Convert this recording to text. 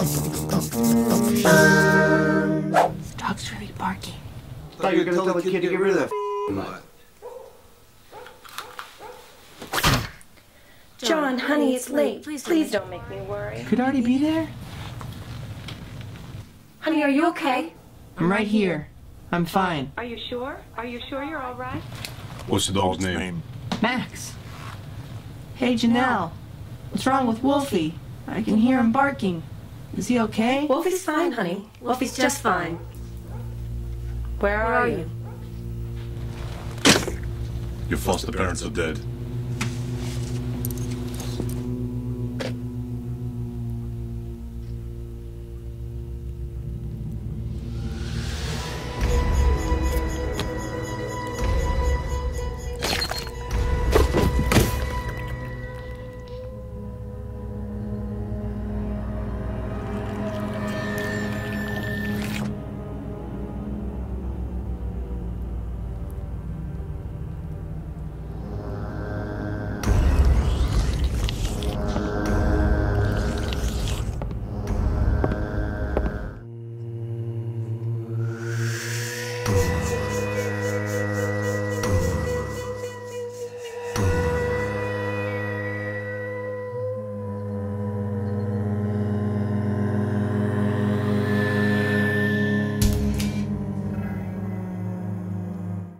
The dog's gonna be barking. I thought you were gonna tell the kid to get rid of that mutt. John, honey, it's late. Please don't make me worry. You could already be there? Honey, are you okay? I'm right here. I'm fine. Are you sure? Are you sure you're all right? What's the dog's name? Max. Hey, Janelle. What's wrong with Wolfie? I can hear him barking. Is he okay? Wolfie's fine, honey. Wolfie's just fine. Where are you? Your foster parents are dead.